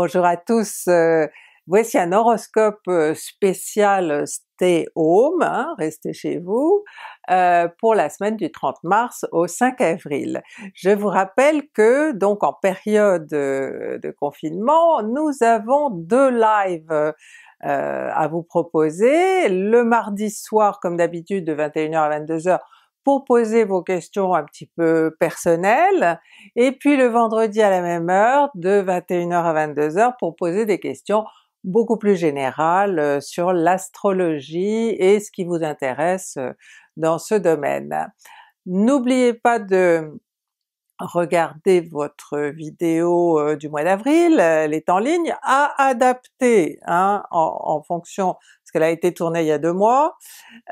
Bonjour à tous, voici un horoscope spécial Stay Home, hein, restez chez vous, pour la semaine du 30 mars au 5 avril. Je vous rappelle que donc en période de confinement, nous avons deux lives à vous proposer, le mardi soir comme d'habitude de 21h à 22h, pour poser vos questions un petit peu personnelles, et puis le vendredi à la même heure de 21h à 22h pour poser des questions beaucoup plus générales sur l'astrologie et ce qui vous intéresse dans ce domaine. N'oubliez pas de regarder votre vidéo du mois d'avril, elle est en ligne, à adapter hein, en fonction, parce qu'elle a été tournée il y a 2 mois.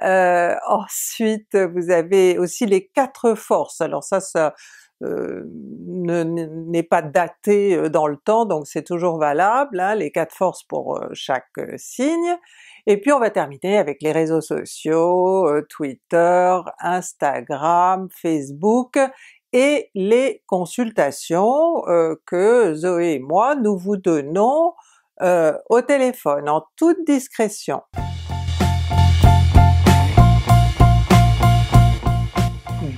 Ensuite vous avez aussi les 4 forces, alors ça n'est pas daté dans le temps, donc c'est toujours valable, hein, les 4 forces pour chaque signe. Et puis on va terminer avec les réseaux sociaux, Twitter, Instagram, Facebook, et les consultations que Zoé et moi nous vous donnons au téléphone, en toute discrétion.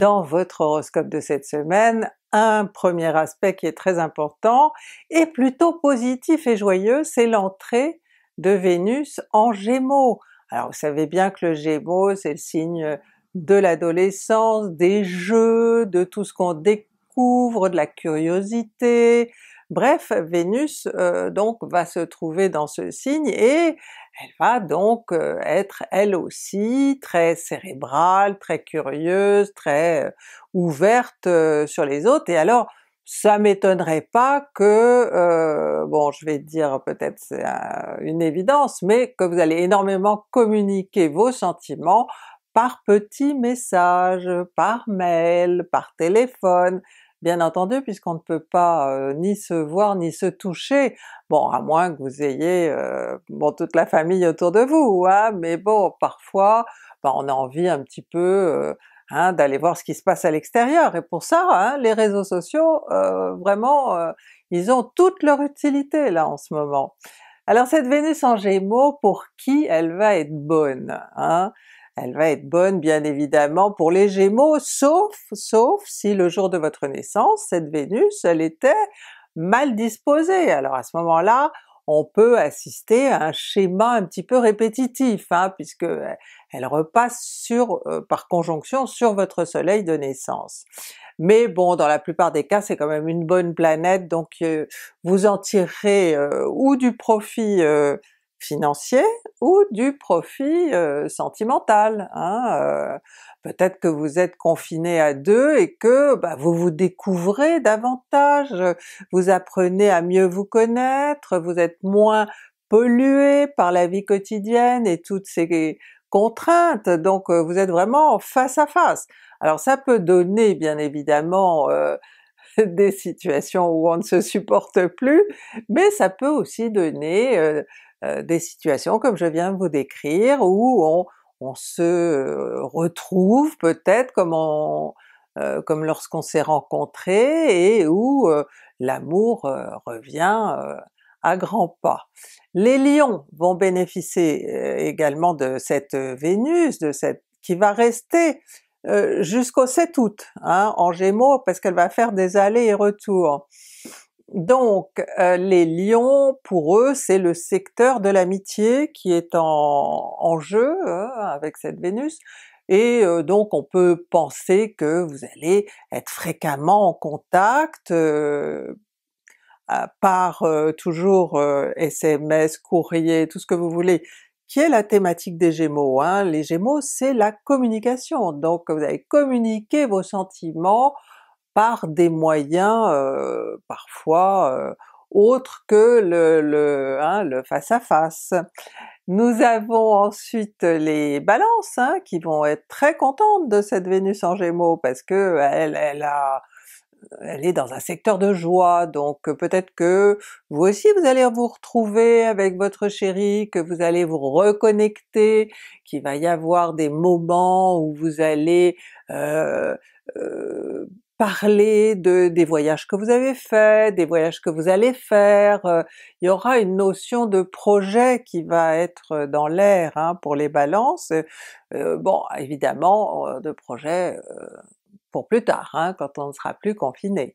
Dans votre horoscope de cette semaine, un premier aspect qui est très important et plutôt positif et joyeux, c'est l'entrée de Vénus en Gémeaux. Alors vous savez bien que le Gémeaux c'est le signe de l'adolescence, des jeux, de tout ce qu'on découvre, de la curiosité, bref Vénus donc va se trouver dans ce signe et elle va donc être elle aussi très cérébrale, très curieuse, très ouverte sur les autres, et alors ça m'étonnerait pas que, bon je vais dire peut-être c'est une évidence, mais que vous allez énormément communiquer vos sentiments par petits messages, par mail, par téléphone, bien entendu puisqu'on ne peut pas ni se voir ni se toucher, bon à moins que vous ayez bon toute la famille autour de vous, hein, mais bon parfois on a envie un petit peu hein, d'aller voir ce qui se passe à l'extérieur, et pour ça hein, les réseaux sociaux vraiment ils ont toute leur utilité là en ce moment. Alors cette Vénus en Gémeaux, pour qui elle va être bonne hein? Elle va être bonne bien évidemment pour les Gémeaux, sauf si le jour de votre naissance, cette Vénus, elle était mal disposée. Alors à ce moment-là, on peut assister à un schéma un petit peu répétitif, hein, puisque elle repasse sur, par conjonction sur votre soleil de naissance. Mais bon, dans la plupart des cas, c'est quand même une bonne planète, donc vous en tirerez ou du profit financier ou du profit sentimental. Hein? Peut-être que vous êtes confinés à 2 et que vous vous découvrez davantage, vous apprenez à mieux vous connaître, vous êtes moins pollué par la vie quotidienne et toutes ces contraintes, donc vous êtes vraiment face à face. Alors ça peut donner bien évidemment des situations où on ne se supporte plus, mais ça peut aussi donner des situations comme je viens de vous décrire, où on se retrouve peut-être comme lorsqu'on s'est rencontrés, et où l'amour revient à grands pas. Les Lions vont bénéficier également de cette Vénus, qui va rester jusqu'au 7 août hein, en Gémeaux, parce qu'elle va faire des allers et retours. Donc les Lions, pour eux c'est le secteur de l'amitié qui est en jeu avec cette Vénus, et donc on peut penser que vous allez être fréquemment en contact par toujours SMS, courrier, tout ce que vous voulez, qui est la thématique des Gémeaux. Hein. Les Gémeaux c'est la communication, donc vous allez communiquer vos sentiments par des moyens parfois autres que le face-à-face. Nous avons ensuite les Balances hein, qui vont être très contentes de cette Vénus en Gémeaux, parce que elle est dans un secteur de joie, donc peut-être que vous aussi vous allez vous retrouver avec votre chéri, que vous allez vous reconnecter, qu'il va y avoir des moments où vous allez parler des voyages que vous avez faits, des voyages que vous allez faire, il y aura une notion de projet qui va être dans l'air hein, pour les balances, bon évidemment de projet pour plus tard, hein, quand on ne sera plus confiné.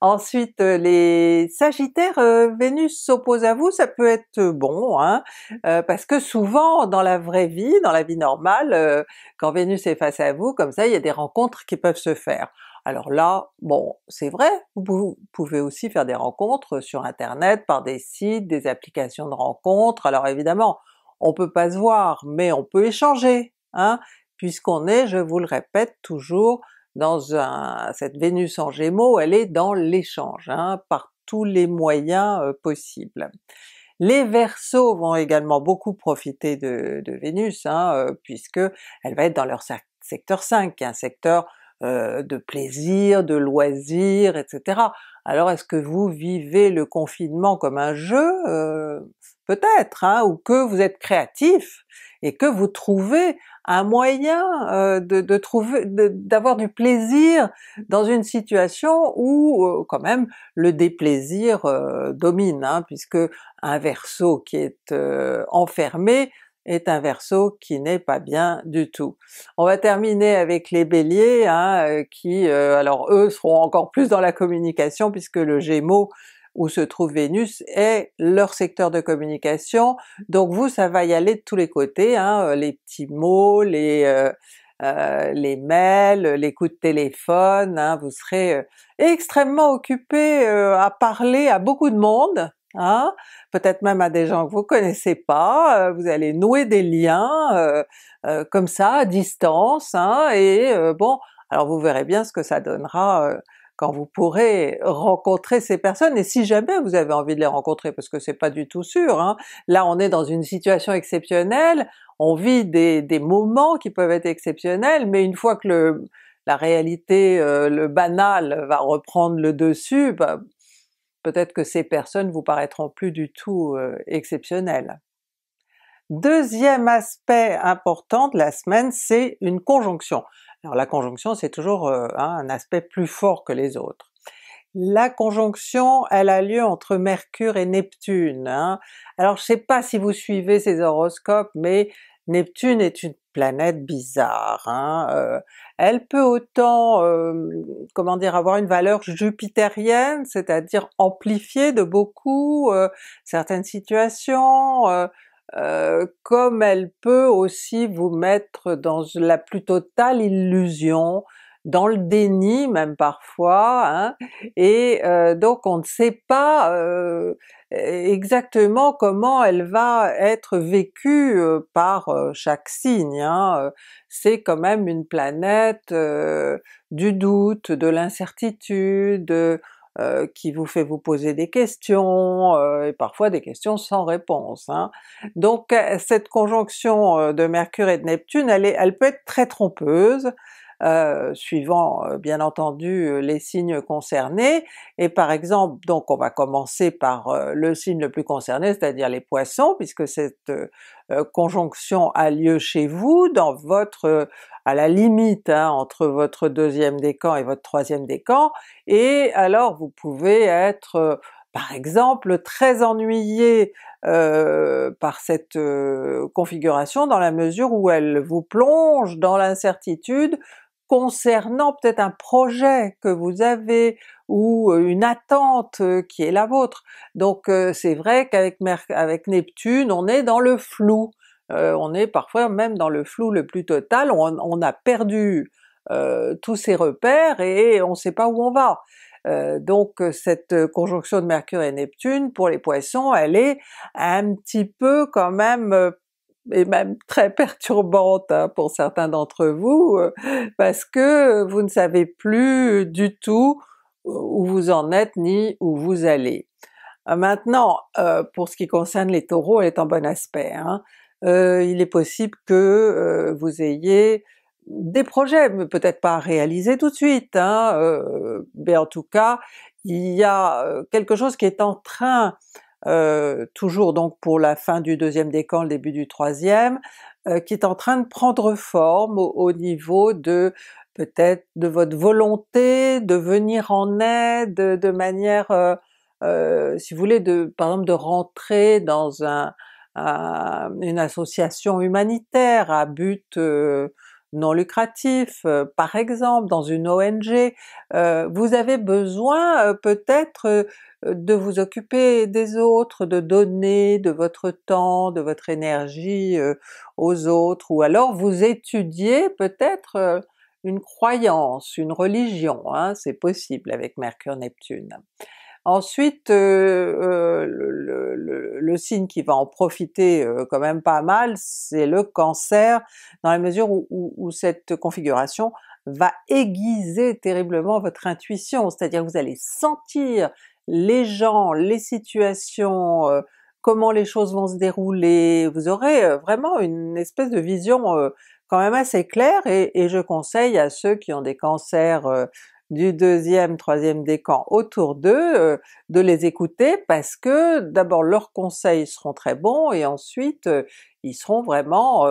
Ensuite les Sagittaires, Vénus s'oppose à vous, ça peut être bon, hein, parce que souvent dans la vraie vie, dans la vie normale, quand Vénus est face à vous, comme ça il y a des rencontres qui peuvent se faire. Alors là, bon, c'est vrai, vous pouvez aussi faire des rencontres sur internet, par des sites, des applications de rencontres, alors évidemment on peut pas se voir, mais on peut échanger, hein, puisqu'on est, je vous le répète toujours, dans cette Vénus en Gémeaux, elle est dans l'échange, hein, par tous les moyens possibles. Les Verseaux vont également beaucoup profiter de Vénus, hein, puisque elle va être dans leur secteur 5, qui est un secteur de plaisir, de loisirs, etc. Alors est-ce que vous vivez le confinement comme un jeu? Peut-être, hein, ou que vous êtes créatif et que vous trouvez un moyen d'avoir du plaisir dans une situation où quand même le déplaisir domine, hein, puisque un Verseau qui est enfermé est un Verseau qui n'est pas bien du tout. On va terminer avec les Béliers, hein, qui alors eux seront encore plus dans la communication, puisque le Gémeaux où se trouve Vénus est leur secteur de communication, donc vous ça va y aller de tous les côtés, hein, les petits mots, les mails, les coups de téléphone, hein, vous serez extrêmement occupé à parler à beaucoup de monde, hein, peut-être même à des gens que vous connaissez pas, vous allez nouer des liens comme ça à distance, hein, et bon, alors vous verrez bien ce que ça donnera quand vous pourrez rencontrer ces personnes, et si jamais vous avez envie de les rencontrer, parce que c'est pas du tout sûr, hein, là on est dans une situation exceptionnelle, on vit des moments qui peuvent être exceptionnels, mais une fois que la réalité, le banal va reprendre le dessus, bah, peut-être que ces personnes vous paraîtront plus du tout exceptionnelles. Deuxième aspect important de la semaine, c'est une conjonction. Alors la conjonction c'est toujours hein, un aspect plus fort que les autres. La conjonction elle a lieu entre Mercure et Neptune, hein. Alors je sais pas si vous suivez ces horoscopes, mais Neptune est une planète bizarre, hein. Elle peut autant, comment dire, avoir une valeur jupitérienne, c'est-à-dire amplifiée de beaucoup certaines situations, comme elle peut aussi vous mettre dans la plus totale illusion, dans le déni même parfois, hein, et donc on ne sait pas exactement comment elle va être vécue par chaque signe, hein. C'est quand même une planète du doute, de l'incertitude, qui vous fait vous poser des questions, et parfois des questions sans réponse, hein. Donc cette conjonction de Mercure et de Neptune, elle peut être très trompeuse, suivant bien entendu les signes concernés, et par exemple, donc on va commencer par le signe le plus concerné, c'est-à-dire les Poissons, puisque cette conjonction a lieu chez vous, dans votre, à la limite, hein, entre votre 2e décan et votre 3e décan, et alors vous pouvez être par exemple très ennuyé par cette configuration, dans la mesure où elle vous plonge dans l'incertitude concernant peut-être un projet que vous avez, ou une attente qui est la vôtre. Donc c'est vrai qu'avec Neptune on est dans le flou, on est parfois même dans le flou le plus total, on a perdu tous ses repères et on ne sait pas où on va. Donc cette conjonction de Mercure et Neptune pour les Poissons, elle est un petit peu quand même et même très perturbante, hein, pour certains d'entre vous, parce que vous ne savez plus du tout où vous en êtes ni où vous allez. Maintenant pour ce qui concerne les Taureaux, elle est en bon aspect, hein. Il est possible que vous ayez des projets, mais peut-être pas réalisés tout de suite, hein, mais en tout cas il y a quelque chose qui est en train, toujours donc pour la fin du 2e décan, le début du 3e, qui est en train de prendre forme au niveau de peut-être de votre volonté de venir en aide de manière, si vous voulez, par exemple de rentrer dans une association humanitaire à but non lucratif, par exemple dans une ONG, vous avez besoin peut-être de vous occuper des autres, de donner de votre temps, de votre énergie aux autres, ou alors vous étudiez peut-être une croyance, une religion, hein, c'est possible avec Mercure-Neptune. Ensuite, le signe qui va en profiter quand même pas mal, c'est le Cancer, dans la mesure où cette configuration va aiguiser terriblement votre intuition, c'est-à-dire que vous allez sentir les gens, les situations, comment les choses vont se dérouler, vous aurez vraiment une espèce de vision quand même assez claire, et je conseille à ceux qui ont des cancers du 2e, 3e décan autour d'eux, de les écouter, parce que d'abord leurs conseils seront très bons, et ensuite ils seront vraiment,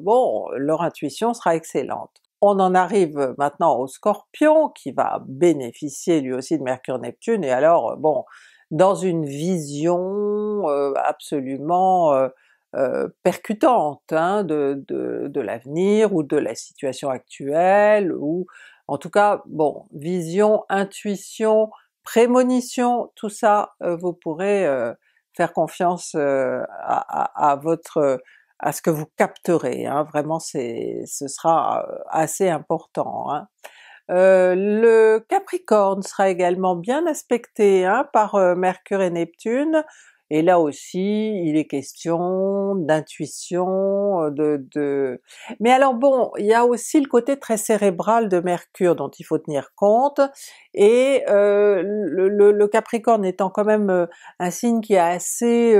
bon, leur intuition sera excellente. On en arrive maintenant au Scorpion, qui va bénéficier lui aussi de Mercure-Neptune, et alors bon, dans une vision absolument percutante, hein, de l'avenir, ou de la situation actuelle, ou en tout cas, bon, vision, intuition, prémonition, tout ça, vous pourrez faire confiance à ce que vous capterez, hein, vraiment ce sera assez important, hein. Le Capricorne sera également bien aspecté, hein, par Mercure et Neptune, et là aussi il est question d'intuition, mais alors bon, il y a aussi le côté très cérébral de Mercure dont il faut tenir compte, et le Capricorne étant quand même un signe qui est assez...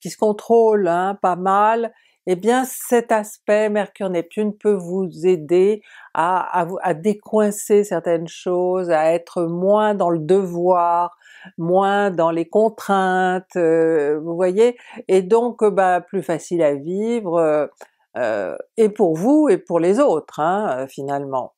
qui se contrôle, hein, pas mal, eh bien cet aspect Mercure-Neptune peut vous aider à décoincer certaines choses, à être moins dans le devoir, moins dans les contraintes, vous voyez, et donc bah, plus facile à vivre, et pour vous et pour les autres, hein, finalement.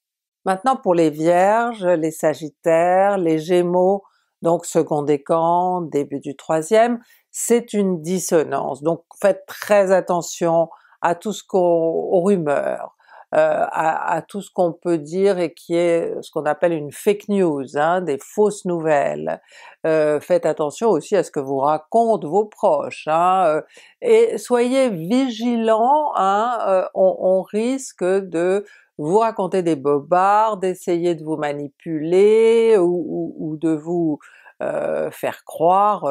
Maintenant pour les Vierges, les Sagittaires, les Gémeaux, donc second décan, début du 3e, c'est une dissonance, donc faites très attention à tout ce aux rumeurs, à tout ce qu'on peut dire et qui est ce qu'on appelle une fake news, hein, des fausses nouvelles. Faites attention aussi à ce que vous racontent vos proches, hein, et soyez vigilants, hein, on risque de vous raconter des bobards, d'essayer de vous manipuler, ou de vous faire croire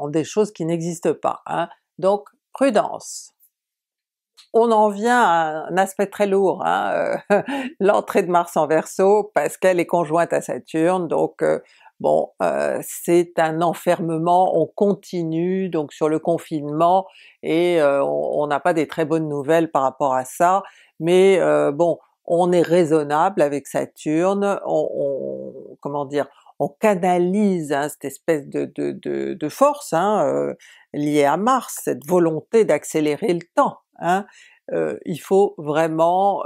en des choses qui n'existent pas, hein. Donc prudence! On en vient à un aspect très lourd, hein, l'entrée de Mars en Verseau, parce qu'elle est conjointe à Saturne, donc bon, c'est un enfermement, on continue donc sur le confinement, et on n'a pas des très bonnes nouvelles par rapport à ça, mais bon, on est raisonnable avec Saturne, comment dire, on canalise, hein, cette espèce de force, hein, liée à Mars, cette volonté d'accélérer le temps, hein. Il faut vraiment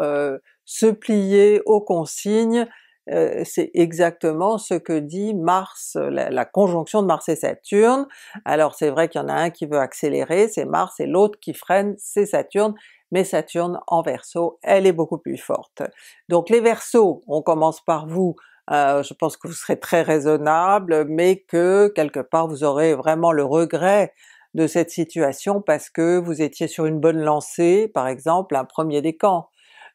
se plier aux consignes, c'est exactement ce que dit Mars, la conjonction de Mars et Saturne. Alors c'est vrai qu'il y en a un qui veut accélérer, c'est Mars, et l'autre qui freine, c'est Saturne, mais Saturne en Verseau, elle est beaucoup plus forte. Donc les Verseaux, on commence par vous, je pense que vous serez très raisonnable, mais que quelque part vous aurez vraiment le regret de cette situation, parce que vous étiez sur une bonne lancée, par exemple un premier décan,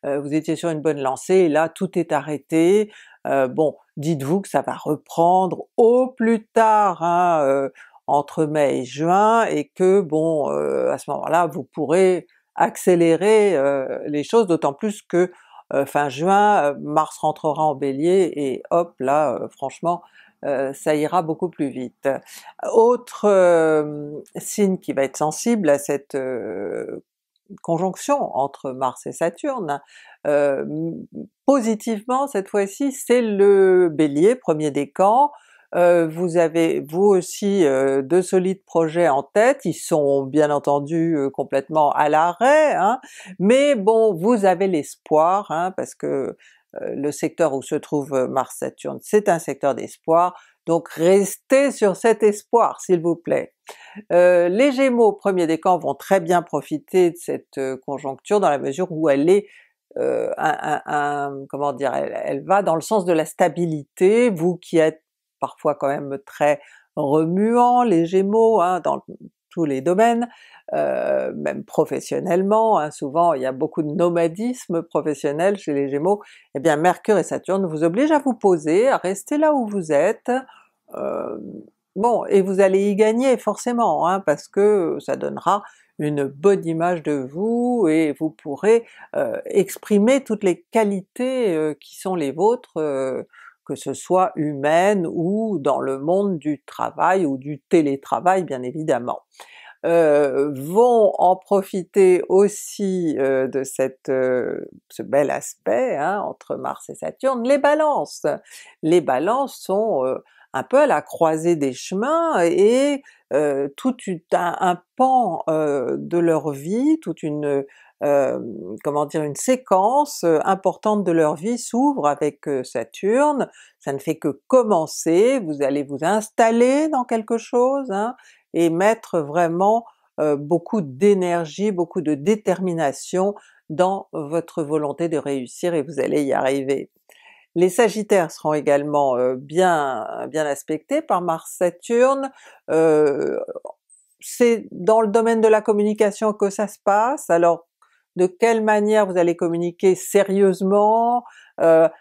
vous étiez sur une bonne lancée, et là tout est arrêté. Bon, dites-vous que ça va reprendre au plus tard, hein, entre mai et juin, et que bon, à ce moment-là vous pourrez accélérer les choses, d'autant plus que fin juin, Mars rentrera en Bélier, et hop là, franchement, ça ira beaucoup plus vite. Autre signe qui va être sensible à cette conjonction entre Mars et Saturne, positivement cette fois-ci, c'est le Bélier, premier décan. Vous avez vous aussi de solides projets en tête, ils sont bien entendu complètement à l'arrêt, hein, mais bon, vous avez l'espoir, hein, parce que le secteur où se trouve Mars-Saturne, c'est un secteur d'espoir, donc restez sur cet espoir s'il vous plaît. Les Gémeaux, premier décan, vont très bien profiter de cette conjoncture dans la mesure où elle est comment dire, elle va dans le sens de la stabilité, vous qui êtes parfois quand même très remuant, les Gémeaux, hein, dans tous les domaines, même professionnellement, hein, souvent il y a beaucoup de nomadisme professionnel chez les Gémeaux, eh bien Mercure et Saturne vous obligent à vous poser, à rester là où vous êtes, bon, et vous allez y gagner forcément, hein, parce que ça donnera une bonne image de vous et vous pourrez exprimer toutes les qualités qui sont les vôtres, que ce soit humaine ou dans le monde du travail ou du télétravail bien évidemment. Vont en profiter aussi de cette, ce bel aspect, hein, entre Mars et Saturne, les Balances! Les Balances sont un peu à la croisée des chemins et tout un pan de leur vie, toute une comment dire, une séquence importante de leur vie s'ouvre avec Saturne, ça ne fait que commencer, vous allez vous installer dans quelque chose, hein, et mettre vraiment beaucoup d'énergie, beaucoup de détermination dans votre volonté de réussir et vous allez y arriver. Les Sagittaires seront également bien aspectés par Mars-Saturne, c'est dans le domaine de la communication que ça se passe, alors de quelle manière vous allez communiquer sérieusement,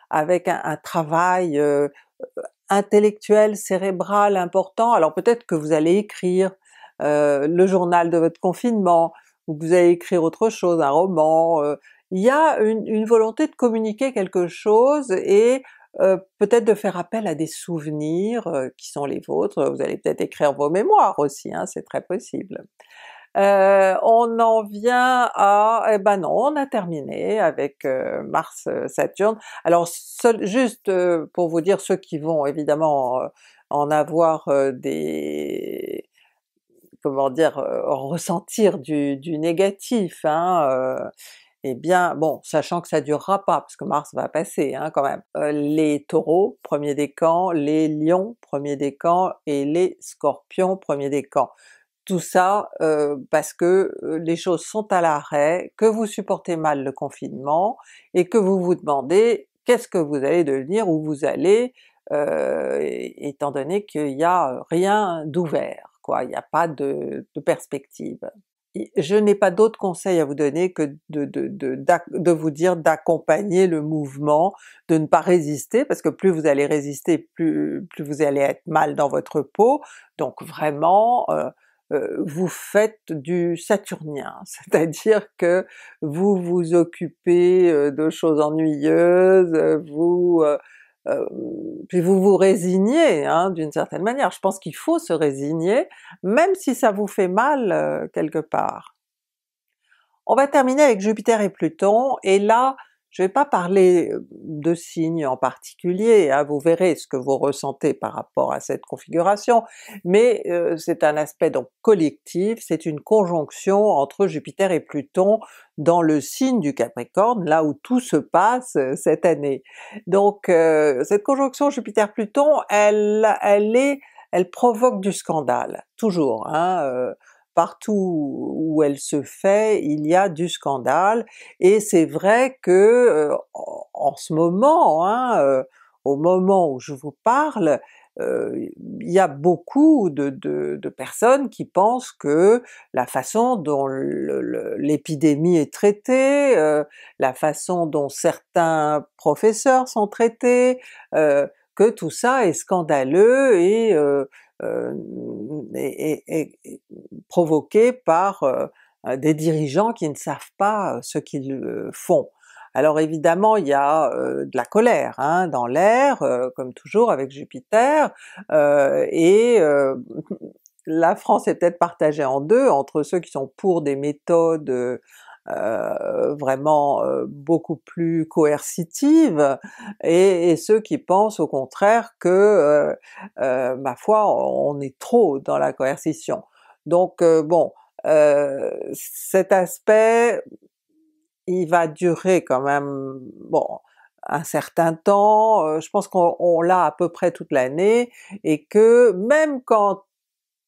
avec un travail intellectuel, cérébral important, alors peut-être que vous allez écrire le journal de votre confinement, ou que vous allez écrire autre chose, un roman, il y a une volonté de communiquer quelque chose et peut-être de faire appel à des souvenirs qui sont les vôtres, vous allez peut-être écrire vos mémoires aussi, hein, c'est très possible. On en vient à... eh ben non, on a terminé avec Mars-Saturne. Alors juste pour vous dire, ceux qui vont évidemment en avoir des... comment dire... ressentir du négatif, hein, eh bien bon, sachant que ça durera pas, parce que Mars va passer, hein, quand même. Les Taureaux, premier décan, les Lions, premier décan, et les Scorpions, premier décan. Tout ça parce que les choses sont à l'arrêt, que vous supportez mal le confinement, et que vous vous demandez qu'est-ce que vous allez devenir, où vous allez, étant donné qu'il n'y a rien d'ouvert, quoi, il n'y a pas de perspective. Je n'ai pas d'autre conseil à vous donner que de vous dire d'accompagner le mouvement, de ne pas résister, parce que plus vous allez résister, plus vous allez être mal dans votre peau, donc vraiment vous faites du saturnien, c'est-à-dire que vous vous occupez de choses ennuyeuses, puis vous vous résignez, hein, d'une certaine manière. Je pense qu'il faut se résigner, même si ça vous fait mal quelque part. On va terminer avec Jupiter et Pluton, et là je ne vais pas parler de signes en particulier, hein, vous verrez ce que vous ressentez par rapport à cette configuration, mais c'est un aspect donc collectif, c'est une conjonction entre Jupiter et Pluton dans le signe du Capricorne, là où tout se passe cette année. Donc cette conjonction Jupiter-Pluton, elle provoque du scandale, toujours, hein, partout où elle se fait, il y a du scandale, et c'est vrai que en ce moment, hein, au moment où je vous parle, il y a beaucoup de personnes qui pensent que la façon dont l'épidémie est traitée, la façon dont certains professeurs sont traités, que tout ça est scandaleux et provoqué par des dirigeants qui ne savent pas ce qu'ils font. Alors évidemment il y a de la colère, hein, dans l'air, comme toujours avec Jupiter, la France est peut-être partagée en deux, entre ceux qui sont pour des méthodes vraiment beaucoup plus coercitive, et ceux qui pensent au contraire que ma foi, on est trop dans la coercition. Donc bon, cet aspect il va durer quand même, bon, un certain temps, je pense qu'on l'a à peu près toute l'année, et que même quand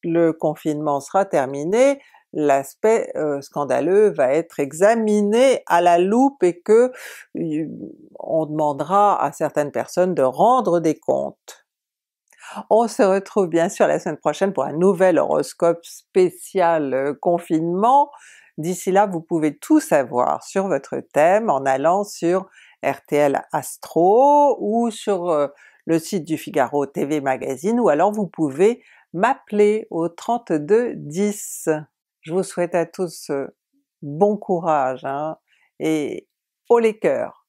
le confinement sera terminé, l'aspect scandaleux va être examiné à la loupe et que on demandera à certaines personnes de rendre des comptes. On se retrouve bien sûr la semaine prochaine pour un nouvel horoscope spécial confinement. D'ici là, vous pouvez tout savoir sur votre thème en allant sur RTL Astro ou sur le site du Figaro TV Magazine, ou alors vous pouvez m'appeler au 32 10. Je vous souhaite à tous bon courage, hein, et haut les cœurs!